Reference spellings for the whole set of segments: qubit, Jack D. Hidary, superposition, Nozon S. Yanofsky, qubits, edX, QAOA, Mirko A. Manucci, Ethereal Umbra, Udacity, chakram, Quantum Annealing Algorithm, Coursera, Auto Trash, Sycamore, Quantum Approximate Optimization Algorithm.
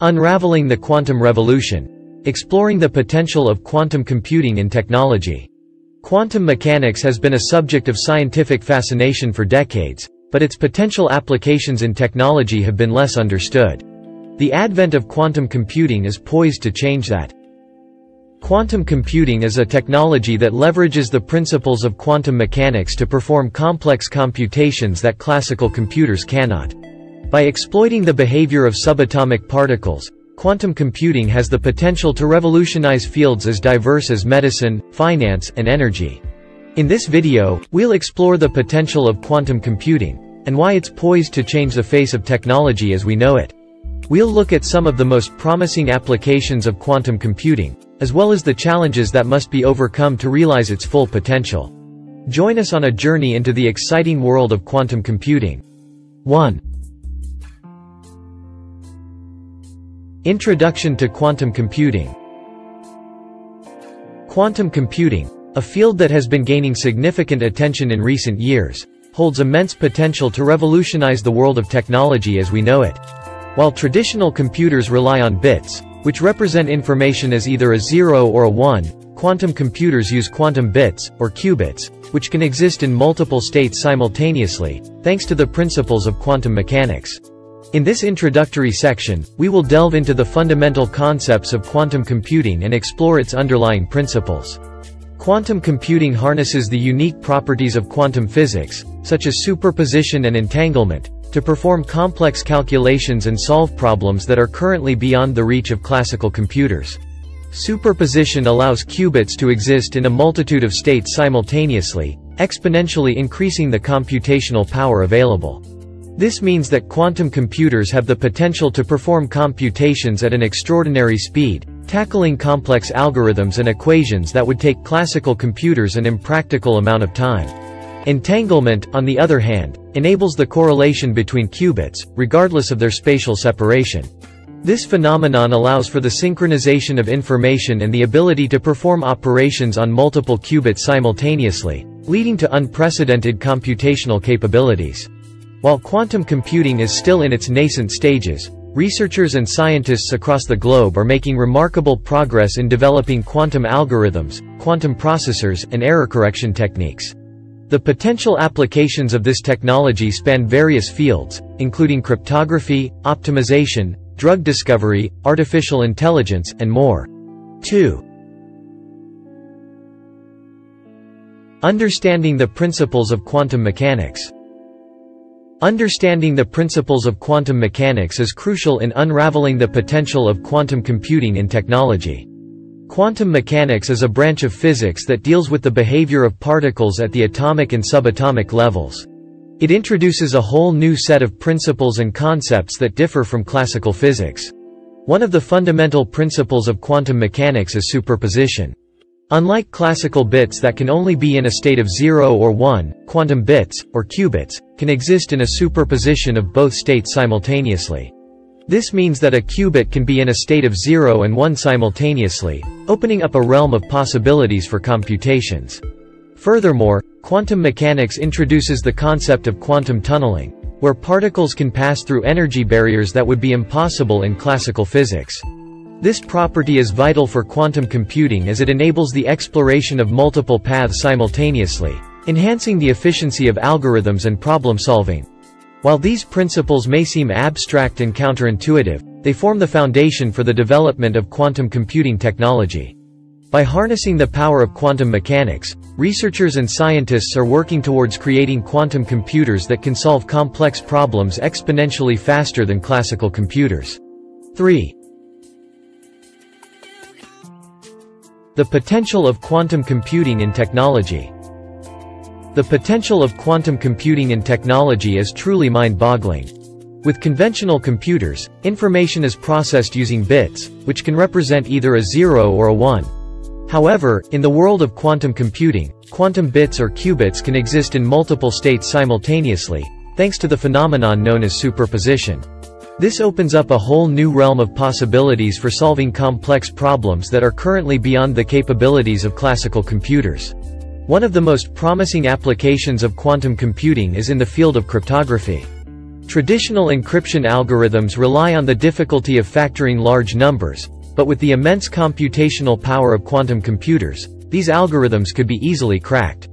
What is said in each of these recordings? Unraveling the Quantum Revolution, exploring the potential of quantum computing in technology. Quantum mechanics has been a subject of scientific fascination for decades, but its potential applications in technology have been less understood. The advent of quantum computing is poised to change that. Quantum computing is a technology that leverages the principles of quantum mechanics to perform complex computations that classical computers cannot. By exploiting the behavior of subatomic particles, quantum computing has the potential to revolutionize fields as diverse as medicine, finance, and energy. In this video, we'll explore the potential of quantum computing, and why it's poised to change the face of technology as we know it. We'll look at some of the most promising applications of quantum computing, as well as the challenges that must be overcome to realize its full potential. Join us on a journey into the exciting world of quantum computing. 1. Introduction to Quantum Computing. Quantum computing, a field that has been gaining significant attention in recent years, holds immense potential to revolutionize the world of technology as we know it. While traditional computers rely on bits, which represent information as either a 0 or a 1, quantum computers use quantum bits, or qubits, which can exist in multiple states simultaneously, thanks to the principles of quantum mechanics. In this introductory section, we will delve into the fundamental concepts of quantum computing and explore its underlying principles. Quantum computing harnesses the unique properties of quantum physics, such as superposition and entanglement, to perform complex calculations and solve problems that are currently beyond the reach of classical computers. Superposition allows qubits to exist in a multitude of states simultaneously, exponentially increasing the computational power available. This means that quantum computers have the potential to perform computations at an extraordinary speed, tackling complex algorithms and equations that would take classical computers an impractical amount of time. Entanglement, on the other hand, enables the correlation between qubits, regardless of their spatial separation. This phenomenon allows for the synchronization of information and the ability to perform operations on multiple qubits simultaneously, leading to unprecedented computational capabilities. While quantum computing is still in its nascent stages, researchers and scientists across the globe are making remarkable progress in developing quantum algorithms, quantum processors, and error correction techniques. The potential applications of this technology span various fields, including cryptography, optimization, drug discovery, artificial intelligence, and more. 2. Understanding the principles of quantum mechanics. Understanding the principles of quantum mechanics is crucial in unraveling the potential of quantum computing in technology. Quantum mechanics is a branch of physics that deals with the behavior of particles at the atomic and subatomic levels. It introduces a whole new set of principles and concepts that differ from classical physics. One of the fundamental principles of quantum mechanics is superposition. Unlike classical bits that can only be in a state of 0 or 1, quantum bits, or qubits, can exist in a superposition of both states simultaneously. This means that a qubit can be in a state of 0 and 1 simultaneously, opening up a realm of possibilities for computations. Furthermore, quantum mechanics introduces the concept of quantum tunneling, where particles can pass through energy barriers that would be impossible in classical physics. This property is vital for quantum computing as it enables the exploration of multiple paths simultaneously, enhancing the efficiency of algorithms and problem-solving. While these principles may seem abstract and counterintuitive, they form the foundation for the development of quantum computing technology. By harnessing the power of quantum mechanics, researchers and scientists are working towards creating quantum computers that can solve complex problems exponentially faster than classical computers. 3. The potential of quantum computing in technology. The potential of quantum computing in technology is truly mind-boggling. With conventional computers, information is processed using bits, which can represent either a 0 or a 1. However, in the world of quantum computing, quantum bits or qubits can exist in multiple states simultaneously, thanks to the phenomenon known as superposition. This opens up a whole new realm of possibilities for solving complex problems that are currently beyond the capabilities of classical computers. One of the most promising applications of quantum computing is in the field of cryptography. Traditional encryption algorithms rely on the difficulty of factoring large numbers, but with the immense computational power of quantum computers, these algorithms could be easily cracked.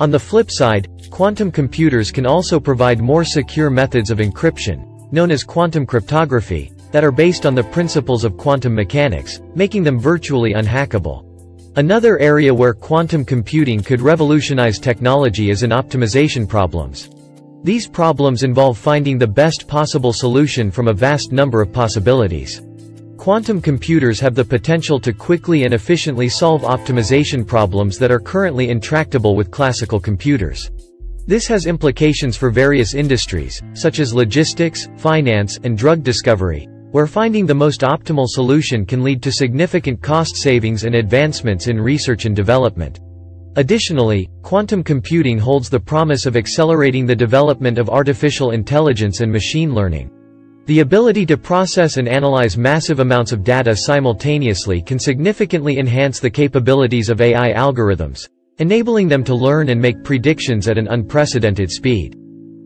On the flip side, quantum computers can also provide more secure methods of encryption, known as quantum cryptography, that are based on the principles of quantum mechanics, making them virtually unhackable. Another area where quantum computing could revolutionize technology is in optimization problems. These problems involve finding the best possible solution from a vast number of possibilities. Quantum computers have the potential to quickly and efficiently solve optimization problems that are currently intractable with classical computers. This has implications for various industries, such as logistics, finance, and drug discovery, where finding the most optimal solution can lead to significant cost savings and advancements in research and development. Additionally, quantum computing holds the promise of accelerating the development of artificial intelligence and machine learning. The ability to process and analyze massive amounts of data simultaneously can significantly enhance the capabilities of AI algorithms, enabling them to learn and make predictions at an unprecedented speed.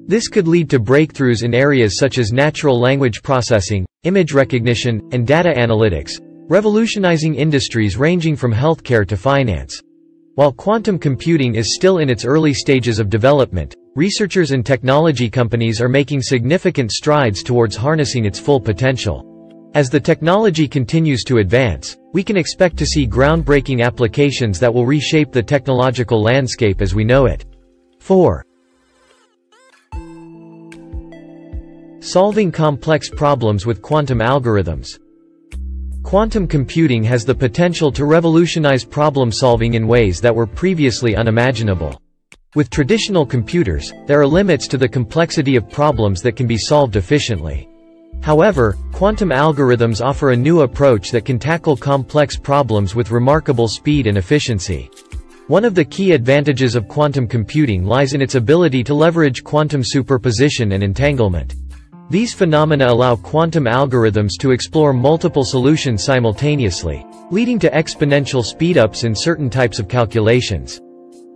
This could lead to breakthroughs in areas such as natural language processing, image recognition, and data analytics, revolutionizing industries ranging from healthcare to finance. While quantum computing is still in its early stages of development, researchers and technology companies are making significant strides towards harnessing its full potential. As the technology continues to advance, we can expect to see groundbreaking applications that will reshape the technological landscape as we know it. 4. Solving complex problems with quantum algorithms. Quantum computing has the potential to revolutionize problem solving in ways that were previously unimaginable. With traditional computers, there are limits to the complexity of problems that can be solved efficiently. However, quantum algorithms offer a new approach that can tackle complex problems with remarkable speed and efficiency. One of the key advantages of quantum computing lies in its ability to leverage quantum superposition and entanglement. These phenomena allow quantum algorithms to explore multiple solutions simultaneously, leading to exponential speedups in certain types of calculations.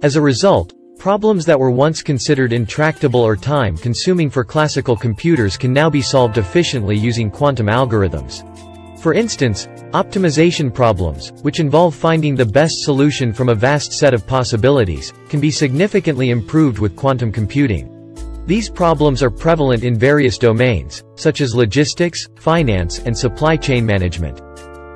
As a result, problems that were once considered intractable or time-consuming for classical computers can now be solved efficiently using quantum algorithms. For instance, optimization problems, which involve finding the best solution from a vast set of possibilities, can be significantly improved with quantum computing. These problems are prevalent in various domains, such as logistics, finance, and supply chain management.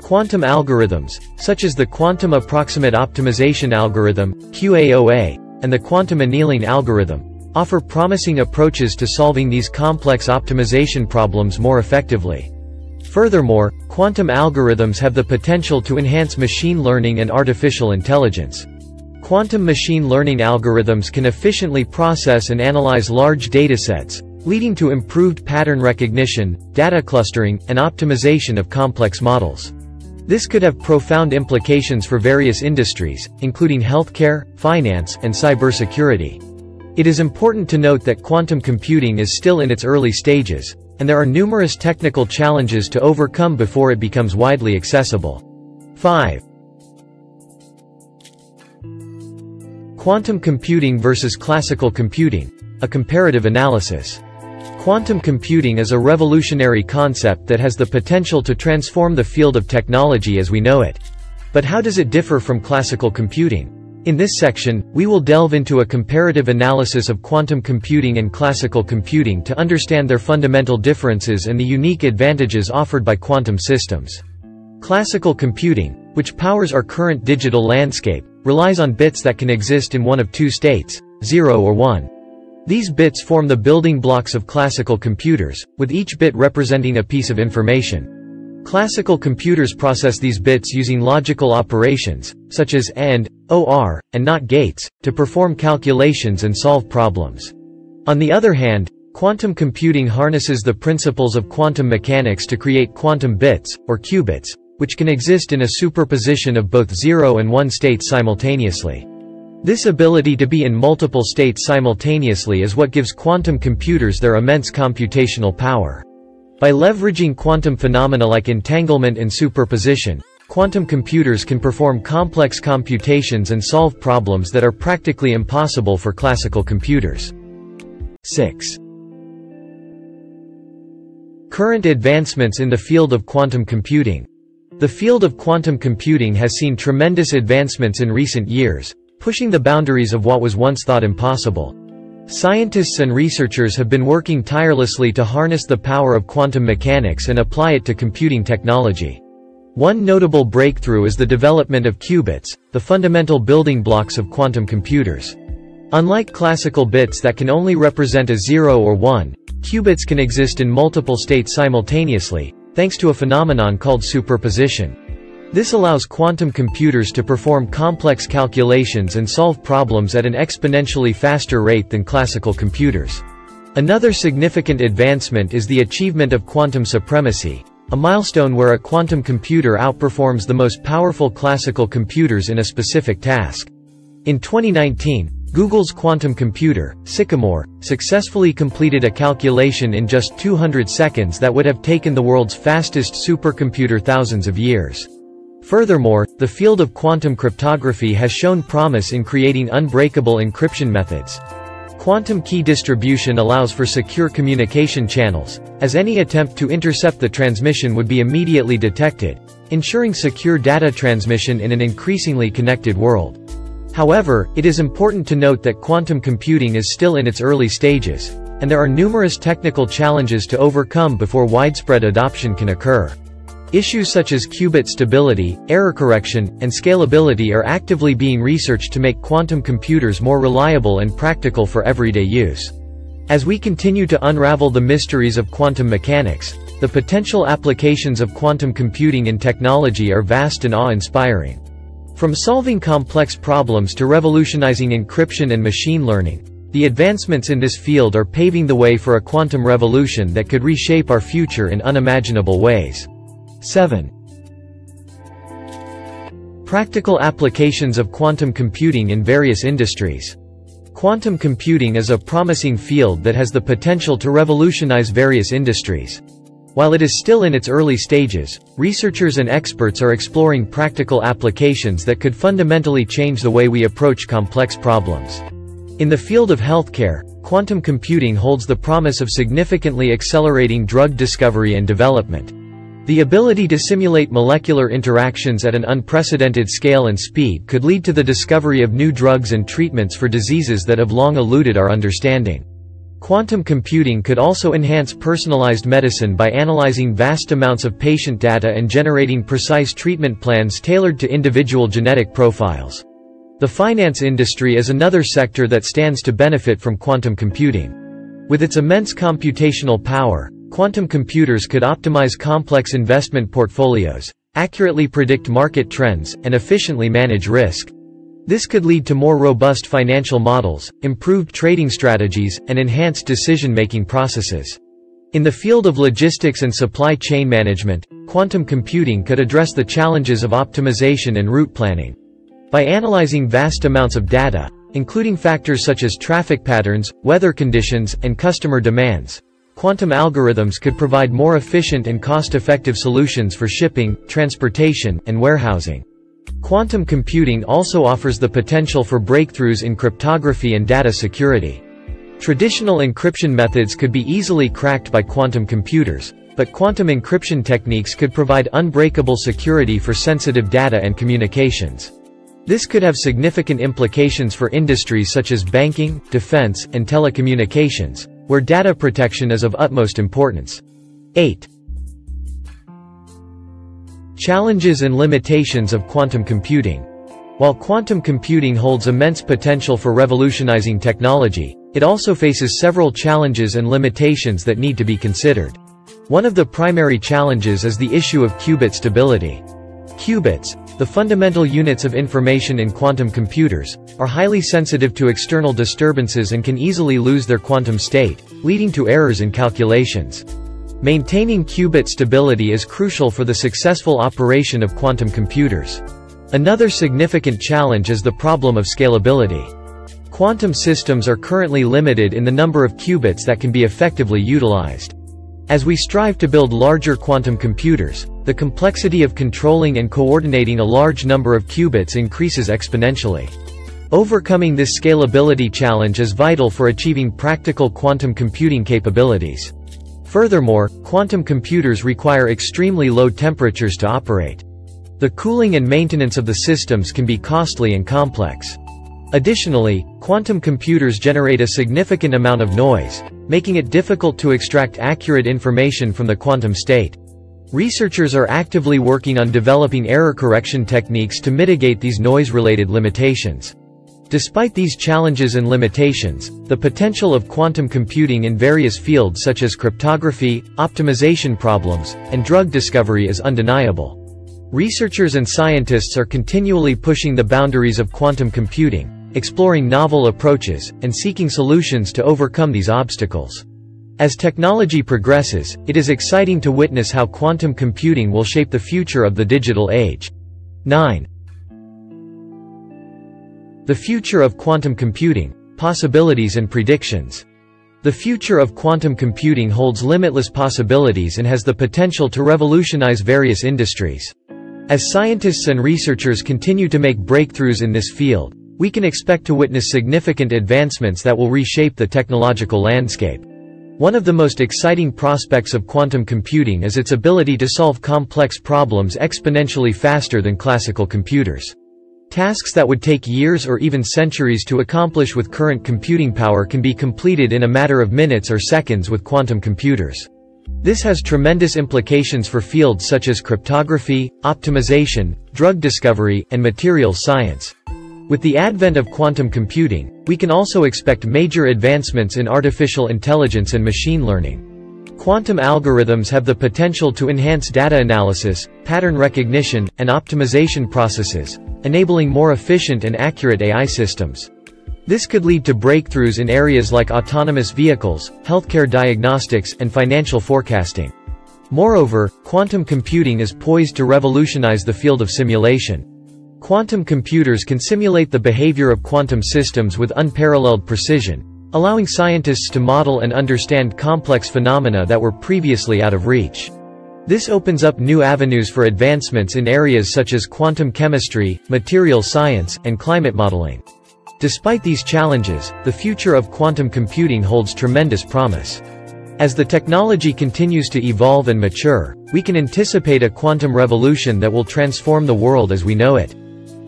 Quantum algorithms, such as the Quantum Approximate Optimization Algorithm, QAOA, and the Quantum Annealing Algorithm, offer promising approaches to solving these complex optimization problems more effectively. Furthermore, quantum algorithms have the potential to enhance machine learning and artificial intelligence. Quantum machine learning algorithms can efficiently process and analyze large datasets, leading to improved pattern recognition, data clustering, and optimization of complex models. This could have profound implications for various industries, including healthcare, finance, and cybersecurity. It is important to note that quantum computing is still in its early stages, and there are numerous technical challenges to overcome before it becomes widely accessible. 5. Quantum computing versus classical computing, a comparative analysis. Quantum computing is a revolutionary concept that has the potential to transform the field of technology as we know it. But how does it differ from classical computing? In this section, we will delve into a comparative analysis of quantum computing and classical computing to understand their fundamental differences and the unique advantages offered by quantum systems. Classical computing, which powers our current digital landscape, relies on bits that can exist in one of two states, 0 or 1. These bits form the building blocks of classical computers, with each bit representing a piece of information. Classical computers process these bits using logical operations, such as AND, OR, and NOT gates, to perform calculations and solve problems. On the other hand, quantum computing harnesses the principles of quantum mechanics to create quantum bits, or qubits, which can exist in a superposition of both 0 and 1 states simultaneously. This ability to be in multiple states simultaneously is what gives quantum computers their immense computational power. By leveraging quantum phenomena like entanglement and superposition, quantum computers can perform complex computations and solve problems that are practically impossible for classical computers. 6. Current advancements in the field of quantum computing. The field of quantum computing has seen tremendous advancements in recent years, pushing the boundaries of what was once thought impossible. Scientists and researchers have been working tirelessly to harness the power of quantum mechanics and apply it to computing technology. One notable breakthrough is the development of qubits, the fundamental building blocks of quantum computers. Unlike classical bits that can only represent a 0 or 1, qubits can exist in multiple states simultaneously, thanks to a phenomenon called superposition. This allows quantum computers to perform complex calculations and solve problems at an exponentially faster rate than classical computers. Another significant advancement is the achievement of quantum supremacy, a milestone where a quantum computer outperforms the most powerful classical computers in a specific task. In 2019, Google's quantum computer, Sycamore, successfully completed a calculation in just 200 seconds that would have taken the world's fastest supercomputer thousands of years. Furthermore, the field of quantum cryptography has shown promise in creating unbreakable encryption methods. Quantum key distribution allows for secure communication channels, as any attempt to intercept the transmission would be immediately detected, ensuring secure data transmission in an increasingly connected world. However, it is important to note that quantum computing is still in its early stages, and there are numerous technical challenges to overcome before widespread adoption can occur. Issues such as qubit stability, error correction, and scalability are actively being researched to make quantum computers more reliable and practical for everyday use. As we continue to unravel the mysteries of quantum mechanics, the potential applications of quantum computing in technology are vast and awe-inspiring. From solving complex problems to revolutionizing encryption and machine learning, the advancements in this field are paving the way for a quantum revolution that could reshape our future in unimaginable ways. 7. Practical applications of quantum computing in various industries. Quantum computing is a promising field that has the potential to revolutionize various industries. While it is still in its early stages, researchers and experts are exploring practical applications that could fundamentally change the way we approach complex problems. In the field of healthcare, quantum computing holds the promise of significantly accelerating drug discovery and development. The ability to simulate molecular interactions at an unprecedented scale and speed could lead to the discovery of new drugs and treatments for diseases that have long eluded our understanding. Quantum computing could also enhance personalized medicine by analyzing vast amounts of patient data and generating precise treatment plans tailored to individual genetic profiles. The finance industry is another sector that stands to benefit from quantum computing. With its immense computational power, quantum computers could optimize complex investment portfolios, accurately predict market trends, and efficiently manage risk. This could lead to more robust financial models, improved trading strategies, and enhanced decision-making processes. In the field of logistics and supply chain management, quantum computing could address the challenges of optimization and route planning. By analyzing vast amounts of data, including factors such as traffic patterns, weather conditions, and customer demands, quantum algorithms could provide more efficient and cost-effective solutions for shipping, transportation, and warehousing. Quantum computing also offers the potential for breakthroughs in cryptography and data security. Traditional encryption methods could be easily cracked by quantum computers, but quantum encryption techniques could provide unbreakable security for sensitive data and communications. This could have significant implications for industries such as banking, defense, and telecommunications, where data protection is of utmost importance. 8. Challenges and limitations of quantum computing. While quantum computing holds immense potential for revolutionizing technology, it also faces several challenges and limitations that need to be considered. One of the primary challenges is the issue of qubit stability. Qubits, the fundamental units of information in quantum computers, are highly sensitive to external disturbances and can easily lose their quantum state, leading to errors in calculations. Maintaining qubit stability is crucial for the successful operation of quantum computers. Another significant challenge is the problem of scalability. Quantum systems are currently limited in the number of qubits that can be effectively utilized. As we strive to build larger quantum computers, the complexity of controlling and coordinating a large number of qubits increases exponentially. Overcoming this scalability challenge is vital for achieving practical quantum computing capabilities. Furthermore, quantum computers require extremely low temperatures to operate. The cooling and maintenance of the systems can be costly and complex. Additionally, quantum computers generate a significant amount of noise, making it difficult to extract accurate information from the quantum state. Researchers are actively working on developing error correction techniques to mitigate these noise-related limitations. Despite these challenges and limitations, the potential of quantum computing in various fields such as cryptography, optimization problems, and drug discovery is undeniable. Researchers and scientists are continually pushing the boundaries of quantum computing, exploring novel approaches, and seeking solutions to overcome these obstacles. As technology progresses, it is exciting to witness how quantum computing will shape the future of the digital age. 9. The future of quantum computing, possibilities and predictions. The future of quantum computing holds limitless possibilities and has the potential to revolutionize various industries. As scientists and researchers continue to make breakthroughs in this field, we can expect to witness significant advancements that will reshape the technological landscape. One of the most exciting prospects of quantum computing is its ability to solve complex problems exponentially faster than classical computers. Tasks that would take years or even centuries to accomplish with current computing power can be completed in a matter of minutes or seconds with quantum computers. This has tremendous implications for fields such as cryptography, optimization, drug discovery, and materials science. With the advent of quantum computing, we can also expect major advancements in artificial intelligence and machine learning. Quantum algorithms have the potential to enhance data analysis, pattern recognition, and optimization processes, enabling more efficient and accurate AI systems. This could lead to breakthroughs in areas like autonomous vehicles, healthcare diagnostics, and financial forecasting. Moreover, quantum computing is poised to revolutionize the field of simulation. Quantum computers can simulate the behavior of quantum systems with unparalleled precision, allowing scientists to model and understand complex phenomena that were previously out of reach. This opens up new avenues for advancements in areas such as quantum chemistry, material science, and climate modeling. Despite these challenges, the future of quantum computing holds tremendous promise. As the technology continues to evolve and mature, we can anticipate a quantum revolution that will transform the world as we know it.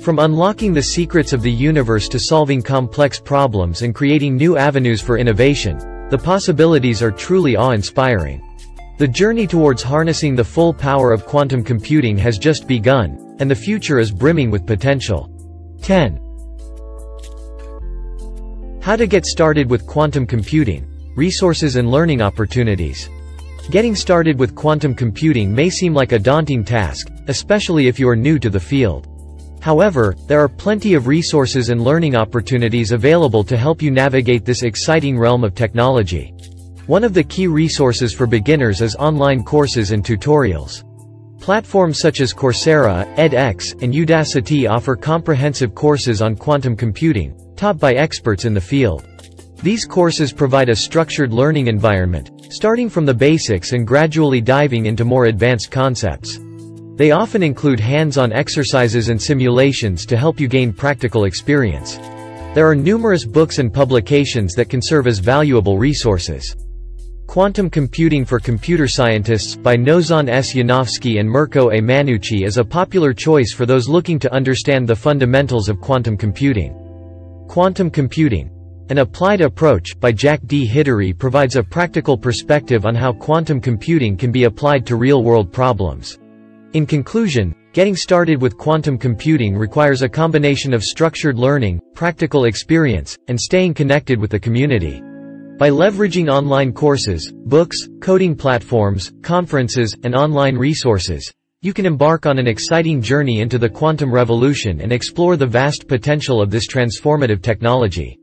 From unlocking the secrets of the universe to solving complex problems and creating new avenues for innovation, the possibilities are truly awe-inspiring. The journey towards harnessing the full power of quantum computing has just begun, and the future is brimming with potential. 10. How to get started with quantum computing, resources and learning opportunities. Getting started with quantum computing may seem like a daunting task, especially if you are new to the field. However, there are plenty of resources and learning opportunities available to help you navigate this exciting realm of technology. One of the key resources for beginners is online courses and tutorials. Platforms such as Coursera, edX, and Udacity offer comprehensive courses on quantum computing, taught by experts in the field. These courses provide a structured learning environment, starting from the basics and gradually diving into more advanced concepts. They often include hands-on exercises and simulations to help you gain practical experience. There are numerous books and publications that can serve as valuable resources. Quantum Computing for Computer Scientists by Nozon S. Yanofsky and Mirko A. Manucci is a popular choice for those looking to understand the fundamentals of quantum computing. Quantum Computing: An Applied Approach by Jack D. Hidary provides a practical perspective on how quantum computing can be applied to real-world problems. In conclusion, getting started with quantum computing requires a combination of structured learning, practical experience, and staying connected with the community. By leveraging online courses, books, coding platforms, conferences, and online resources, you can embark on an exciting journey into the quantum revolution and explore the vast potential of this transformative technology.